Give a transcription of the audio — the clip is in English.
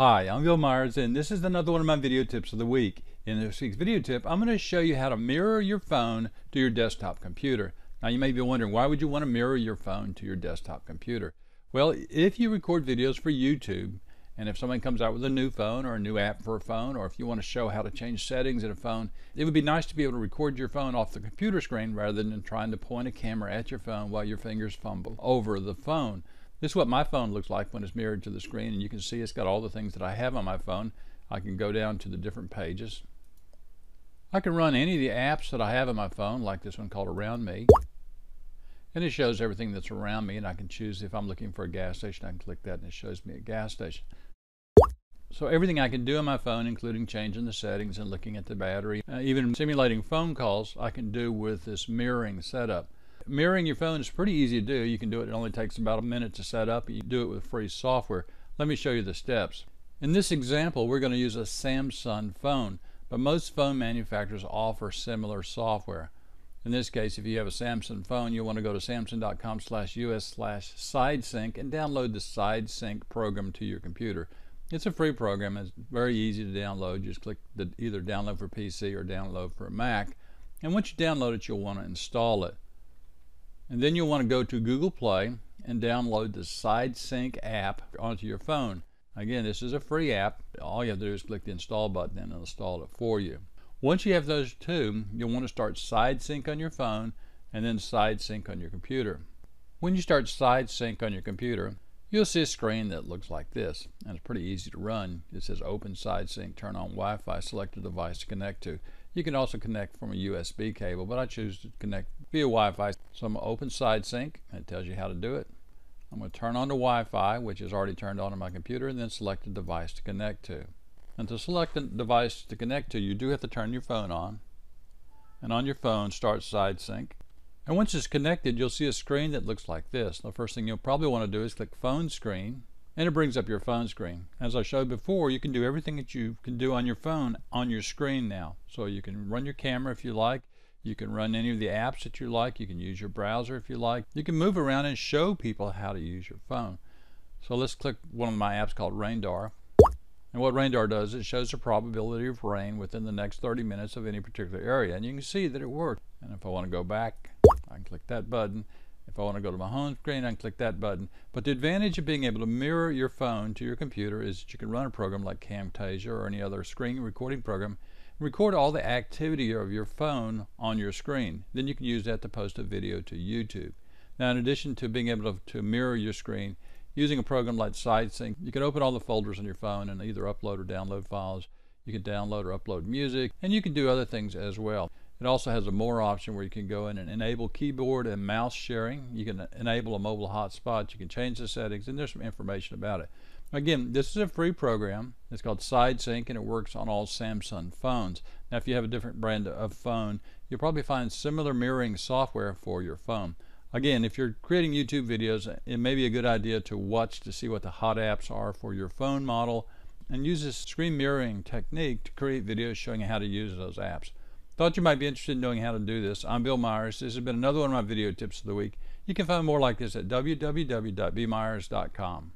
Hi, I'm Bill Myers, and this is another one of my video tips of the week. In this week's video tip, I'm going to show you how to mirror your phone to your desktop computer. Now, you may be wondering, why would you want to mirror your phone to your desktop computer? Well, if you record videos for YouTube, and if someone comes out with a new phone or a new app for a phone, or if you want to show how to change settings in a phone, it would be nice to be able to record your phone off the computer screen rather than trying to point a camera at your phone while your fingers fumble over the phone. This is what my phone looks like when it's mirrored to the screen, and you can see it's got all the things that I have on my phone. I can go down to the different pages. I can run any of the apps that I have on my phone, like this one called Around Me, and it shows everything that's around me, and I can choose if I'm looking for a gas station, I can click that and it shows me a gas station. So everything I can do on my phone, including changing the settings and looking at the battery, even simulating phone calls, I can do with this mirroring setup. Mirroring your phone is pretty easy to do. You can do it. It only takes about a minute to set up. You do it with free software. Let me show you the steps. In this example, we're going to use a Samsung phone, but most phone manufacturers offer similar software. In this case, if you have a Samsung phone, you'll want to go to samsung.com/us/sidesync and download the SideSync program to your computer. It's a free program. It's very easy to download. Just click the either download for PC or download for Mac. And once you download it, you'll want to install it. And then you'll want to go to Google Play and download the SideSync app onto your phone. Again, this is a free app. All you have to do is click the install button and it'll install it for you. Once you have those two, you'll want to start SideSync on your phone and then SideSync on your computer. When you start SideSync on your computer, you'll see a screen that looks like this, and it's pretty easy to run. It says open SideSync, turn on Wi-Fi, select a device to connect to. You can also connect from a USB cable, but I choose to connect via Wi-Fi. So I'm going to open SideSync, and it tells you how to do it. I'm going to turn on the Wi-Fi, which is already turned on my computer, and then select a device to connect to. And to select a device to connect to, you do have to turn your phone on. And on your phone, start SideSync. And once it's connected, you'll see a screen that looks like this. The first thing you'll probably want to do is click Phone Screen, and it brings up your phone screen. As I showed before, you can do everything that you can do on your phone on your screen now. So you can run your camera if you like, you can run any of the apps that you like, you can use your browser if you like, you can move around and show people how to use your phone. So let's click one of my apps called RainDar. And what RainDar does, it shows the probability of rain within the next 30 minutes of any particular area. And you can see that it worked. And if I want to go back, I can click that button. If I want to go to my home screen, I can click that button. But the advantage of being able to mirror your phone to your computer is that you can run a program like Camtasia or any other screen recording program, and record all the activity of your phone on your screen. Then you can use that to post a video to YouTube. Now, in addition to being able to mirror your screen, using a program like SideSync, you can open all the folders on your phone and either upload or download files. You can download or upload music, and you can do other things as well. It also has a more option where you can go in and enable keyboard and mouse sharing. You can enable a mobile hotspot. You can change the settings, and there's some information about it. Again, this is a free program. It's called SideSync, and it works on all Samsung phones. Now, if you have a different brand of phone, you'll probably find similar mirroring software for your phone. Again, if you're creating YouTube videos, it may be a good idea to watch to see what the hot apps are for your phone model, and use this screen mirroring technique to create videos showing how to use those apps. Thought you might be interested in knowing how to do this. I'm Bill Myers. This has been another one of my video tips of the week. You can find more like this at www.bmyers.com.